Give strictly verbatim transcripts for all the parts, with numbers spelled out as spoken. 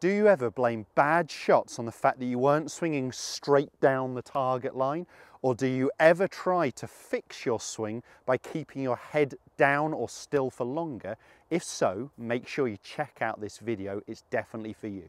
Do you ever blame bad shots on the fact that you weren't swinging straight down the target line? Or do you ever try to fix your swing by keeping your head down or still for longer? If so, make sure you check out this video. It's definitely for you.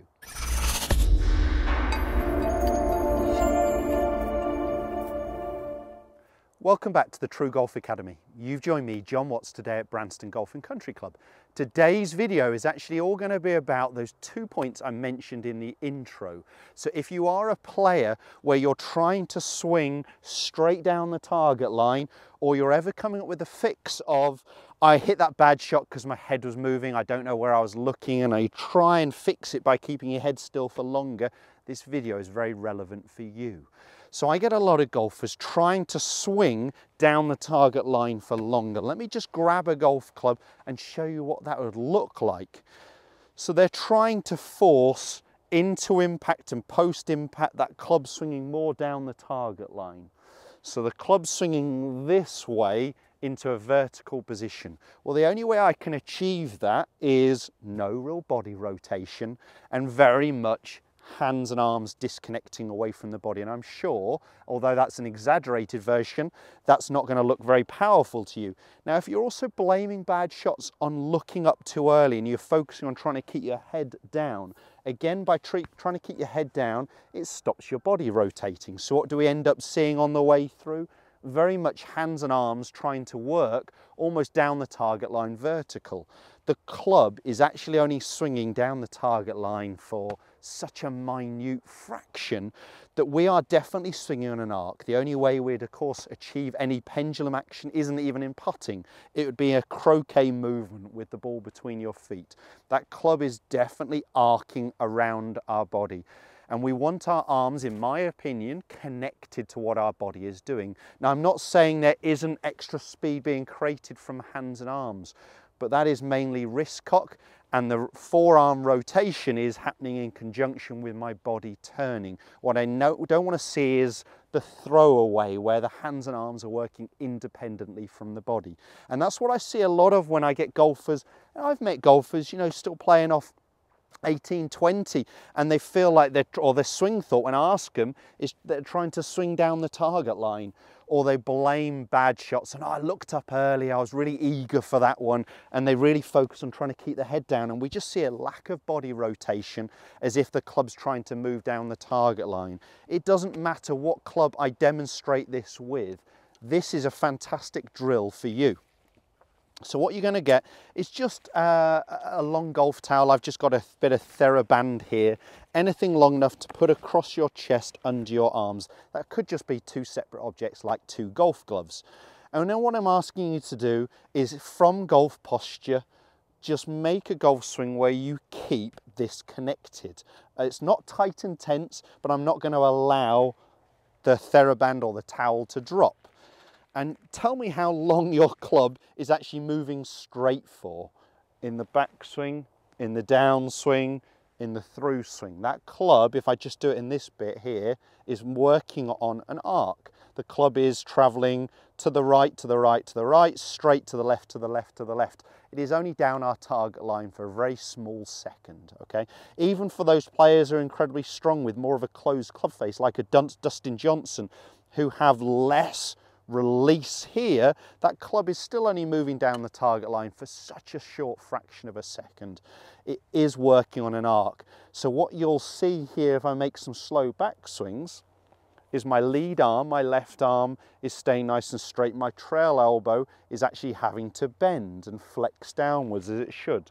Welcome back to the True Golf Academy. You've joined me, Jon Watts, today at Branston Golf and Country Club. Today's video is actually all going to be about those two points I mentioned in the intro. So if you are a player where you're trying to swing straight down the target line, or you're ever coming up with a fix of, I hit that bad shot because my head was moving, I don't know where I was looking, and I try and fix it by keeping your head still for longer, this video is very relevant for you. So I get a lot of golfers trying to swing down the target line for longer. Let me just grab a golf club and show you what that would look like. So they're trying to force into impact and post impact that club swinging more down the target line. So the club swinging this way into a vertical position. Well, the only way I can achieve that is no real body rotation and very much hands and arms disconnecting away from the body. And I'm sure, although that's an exaggerated version, that's not going to look very powerful to you. Now, if you're also blaming bad shots on looking up too early and you're focusing on trying to keep your head down, again, by trying to keep your head down, it stops your body rotating. So what do we end up seeing on the way through? Very much hands and arms trying to work almost down the target line vertical. The club is actually only swinging down the target line for such a minute fraction that we are definitely swinging on an arc. The only way we'd of course achieve any pendulum action isn't even in putting. It would be a croquet movement with the ball between your feet. That club is definitely arcing around our body. And we want our arms, in my opinion, connected to what our body is doing. Now, I'm not saying there isn't extra speed being created from hands and arms, but that is mainly wrist cock, and the forearm rotation is happening in conjunction with my body turning. What I know, don't want to see is the throwaway where the hands and arms are working independently from the body. And that's what I see a lot of when I get golfers, and I've met golfers, you know, still playing off eighteen, twenty, and they feel like they're, or their swing thought when I ask them is they're trying to swing down the target line, or they blame bad shots and, oh, I looked up early, I was really eager for that one, and they really focus on trying to keep their head down, and we just see a lack of body rotation as if the club's trying to move down the target line. It doesn't matter what club I demonstrate this with, this is a fantastic drill for you. So what you're going to get is just uh, a long golf towel. I've just got a bit of TheraBand here. Anything long enough to put across your chest under your arms. That could just be two separate objects like two golf gloves. And now what I'm asking you to do is, from golf posture, just make a golf swing where you keep this connected. It's not tight and tense, but I'm not going to allow the TheraBand or the towel to drop. And tell me how long your club is actually moving straight for. In the backswing, in the downswing, in the through swing. That club, if I just do it in this bit here, is working on an arc. The club is traveling to the right, to the right, to the right, straight to the left, to the left, to the left. It is only down our target line for a very small second, okay? Even for those players who are incredibly strong with more of a closed club face, like a Dustin Johnson, who have less release here, that club is still only moving down the target line for such a short fraction of a second. It is working on an arc. So what you'll see here, if I make some slow back swings, is my lead arm, my left arm, is staying nice and straight. My trail elbow is actually having to bend and flex downwards as it should.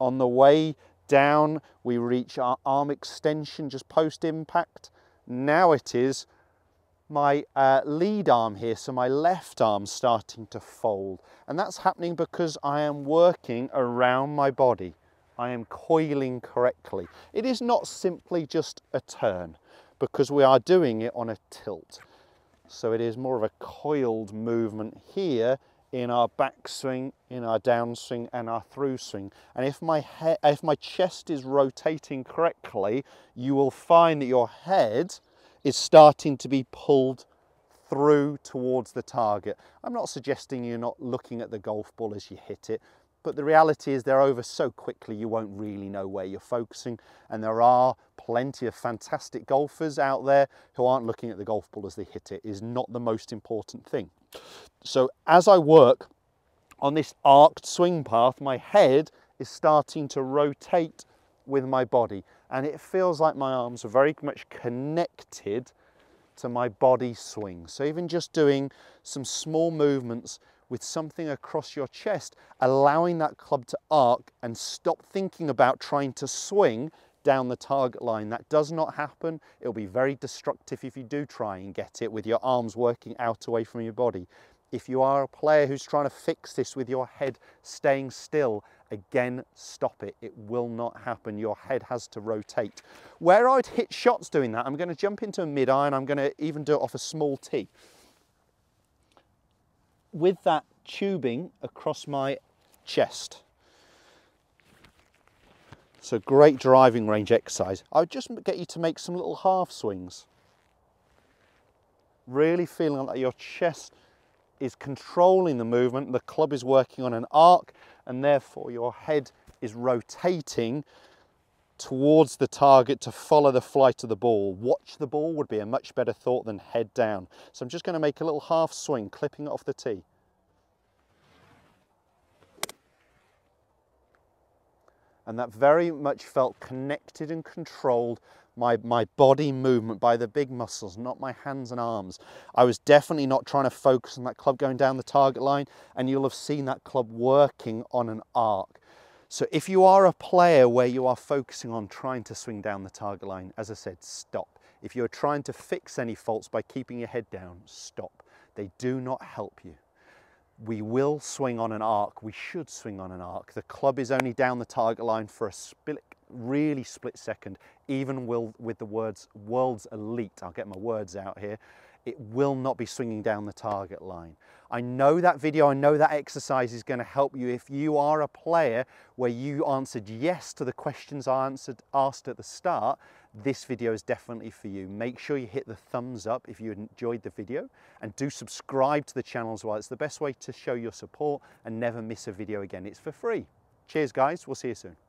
On the way down, we reach our arm extension just post impact. Now it is my uh, lead arm here, so my left arm starting to fold. And that's happening because I am working around my body. I am coiling correctly. It is not simply just a turn, because we are doing it on a tilt. So it is more of a coiled movement here in our backswing, in our downswing, and our through swing. And if my, if my chest is rotating correctly, you will find that your head is starting to be pulled through towards the target. I'm not suggesting you're not looking at the golf ball as you hit it, but the reality is they're over so quickly you won't really know where you're focusing, and there are plenty of fantastic golfers out there who aren't looking at the golf ball as they hit it. Is not the most important thing. So as I work on this arced swing path, my head is starting to rotate with my body, and it feels like my arms are very much connected to my body swing. So even just doing some small movements with something across your chest, allowing that club to arc, and stop thinking about trying to swing down the target line. That does not happen. It'll be very destructive if you do try and get it with your arms working out away from your body. If you are a player who's trying to fix this with your head staying still, again, stop it. It will not happen. Your head has to rotate. Where I'd hit shots doing that, I'm going to jump into a mid-iron. I'm going to even do it off a small tee. With that tubing across my chest. It's a great driving range exercise. I would just get you to make some little half swings. Really feeling like your chest is controlling the movement, the club is working on an arc, and therefore your head is rotating towards the target to follow the flight of the ball. Watch the ball would be a much better thought than head down. So I'm just going to make a little half swing, clipping it off the tee. And that very much felt connected and controlled my, my body movement by the big muscles, not my hands and arms. I was definitely not trying to focus on that club going down the target line, and you'll have seen that club working on an arc. So if you are a player where you are focusing on trying to swing down the target line, as I said, stop. If you're trying to fix any faults by keeping your head down, stop. They do not help you. We will swing on an arc. We should swing on an arc. The club is only down the target line for a split, really split second, even with the words world's elite. I'll get my words out here. It will not be swinging down the target line. I know that video, I know that exercise is going to help you if you are a player where you answered yes to the questions I answered, asked at the start. This video is definitely for you. Make sure you hit the thumbs up if you enjoyed the video, and do subscribe to the channel as well. It's the best way to show your support and never miss a video again. It's for free. Cheers guys, we'll see you soon.